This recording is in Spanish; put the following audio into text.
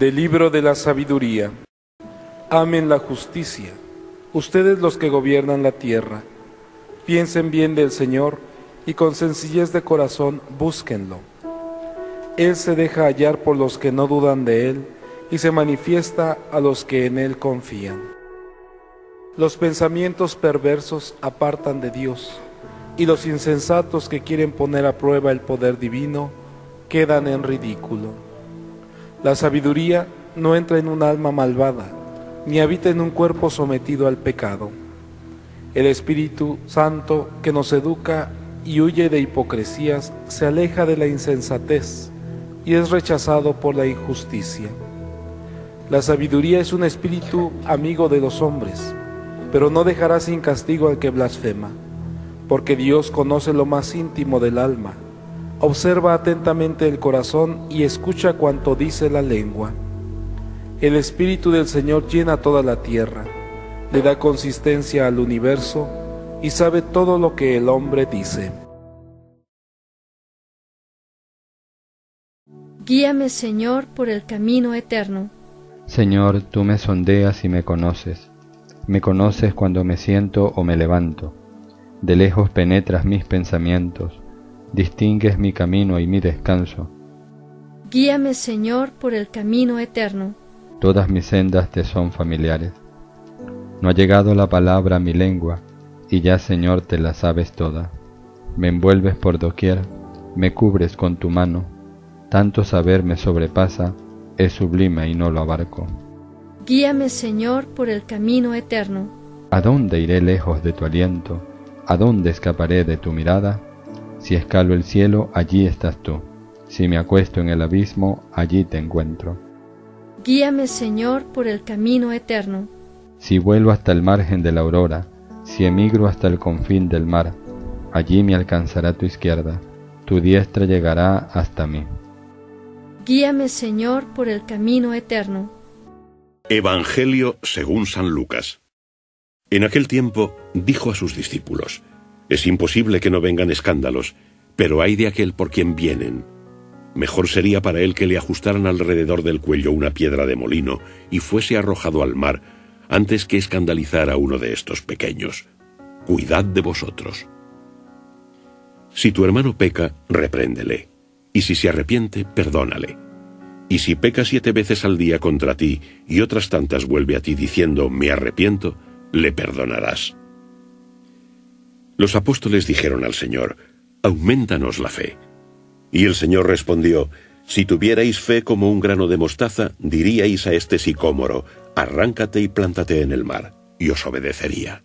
Del libro de la sabiduría. Amen la justicia, ustedes los que gobiernan la tierra. Piensen bien del Señor y con sencillez de corazón búsquenlo. Él se deja hallar por los que no dudan de Él y se manifiesta a los que en Él confían. Los pensamientos perversos apartan de Dios, y los insensatos que quieren poner a prueba el poder divino quedan en ridículo. La sabiduría no entra en un alma malvada, ni habita en un cuerpo sometido al pecado. El Espíritu Santo, que nos educa y huye de hipocresías, se aleja de la insensatez y es rechazado por la injusticia. La sabiduría es un espíritu amigo de los hombres, pero no dejará sin castigo al que blasfema, porque Dios conoce lo más íntimo del alma. Observa atentamente el corazón y escucha cuanto dice la lengua. El Espíritu del Señor llena toda la tierra, le da consistencia al universo y sabe todo lo que el hombre dice. Guíame, Señor, por el camino eterno. Señor, tú me sondeas y me conoces. Me conoces cuando me siento o me levanto. De lejos penetras mis pensamientos. Distingues mi camino y mi descanso. Guíame, Señor, por el camino eterno. Todas mis sendas te son familiares. No ha llegado la palabra a mi lengua, y ya, Señor, te la sabes toda. Me envuelves por doquier, me cubres con tu mano. Tanto saber me sobrepasa, es sublime y no lo abarco. Guíame, Señor, por el camino eterno. ¿A dónde iré lejos de tu aliento? ¿A dónde escaparé de tu mirada? Si escalo el cielo, allí estás tú. Si me acuesto en el abismo, allí te encuentro. Guíame, Señor, por el camino eterno. Si vuelo hasta el margen de la aurora, si emigro hasta el confín del mar, allí me alcanzará tu izquierda, tu diestra llegará hasta mí. Guíame, Señor, por el camino eterno. Evangelio según San Lucas. En aquel tiempo dijo a sus discípulos: es imposible que no vengan escándalos, pero hay de aquel por quien vienen. Mejor sería para él que le ajustaran alrededor del cuello una piedra de molino y fuese arrojado al mar, antes que escandalizar a uno de estos pequeños. Cuidad de vosotros. Si tu hermano peca, repréndele, y si se arrepiente, perdónale. Y si peca 7 veces al día contra ti, y otras tantas vuelve a ti diciendo, me arrepiento, le perdonarás. Los apóstoles dijeron al Señor: «Auméntanos la fe». Y el Señor respondió: «Si tuvierais fe como un grano de mostaza, diríais a este sicómoro, arráncate y plántate en el mar, y os obedecería».